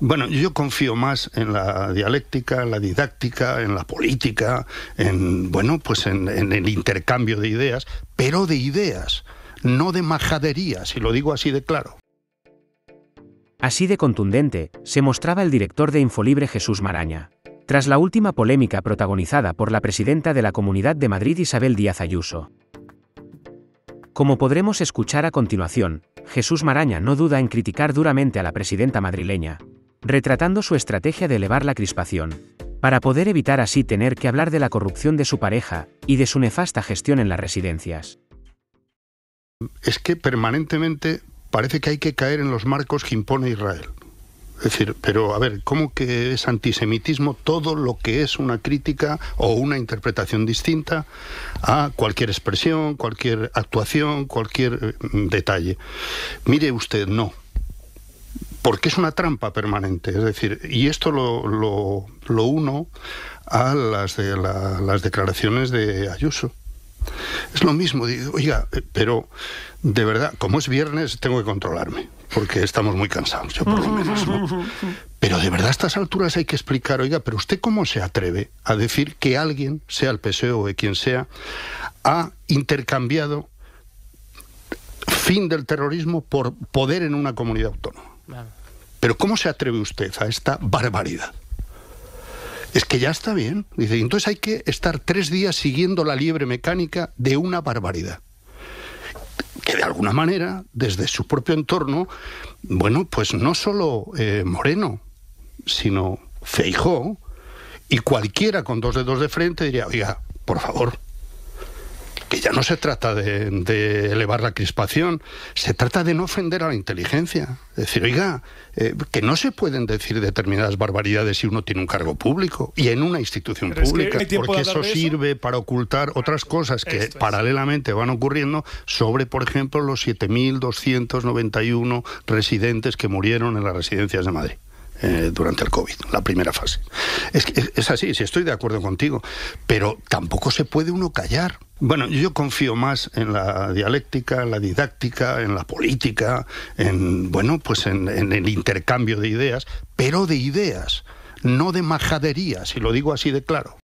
Bueno, yo confío más en la dialéctica, en la didáctica, en la política, en el intercambio de ideas, pero de ideas, no de majaderías, y lo digo así de claro. Así de contundente se mostraba el director de Infolibre Jesús Maraña, tras la última polémica protagonizada por la presidenta de la Comunidad de Madrid Isabel Díaz Ayuso. Como podremos escuchar a continuación, Jesús Maraña no duda en criticar duramente a la presidenta madrileña, retratando su estrategia de elevar la crispación, para poder evitar así tener que hablar de la corrupción de su pareja y de su nefasta gestión en las residencias. Es que permanentemente parece que hay que caer en los marcos que impone Israel. Es decir, pero a ver, ¿cómo que es antisemitismo todo lo que es una crítica o una interpretación distinta a cualquier expresión, cualquier actuación, cualquier detalle? Mire usted, no. Porque es una trampa permanente, es decir, y esto lo uno a las declaraciones de Ayuso. Es lo mismo, digo, oiga, pero de verdad, como es viernes tengo que controlarme, porque estamos muy cansados, yo por lo menos, ¿no? Pero de verdad a estas alturas hay que explicar, oiga, pero usted ¿cómo se atreve a decir que alguien, sea el PSOE, quien sea, ha intercambiado fin del terrorismo por poder en una comunidad autónoma? Pero ¿cómo se atreve usted a esta barbaridad? Es que ya está bien. Dice, entonces hay que estar 3 días siguiendo la liebre mecánica de una barbaridad. Que de alguna manera, desde su propio entorno, bueno, pues no solo Moreno, sino Feijóo, y cualquiera con 2 dedos de frente diría, oiga, por favor, que ya no se trata de elevar la crispación, se trata de no ofender a la inteligencia. Es decir, oiga, que no se pueden decir determinadas barbaridades si uno tiene un cargo público y en una institución pública, porque eso sirve para ocultar otras cosas que paralelamente van ocurriendo sobre, por ejemplo, los 7.291 residentes que murieron en las residencias de Madrid durante el COVID, la primera fase. Es así, sí, estoy de acuerdo contigo, pero tampoco se puede uno callar. Bueno, yo confío más en la dialéctica, en la didáctica, en la política, en el intercambio de ideas, pero de ideas, no de majaderías, y lo digo así de claro.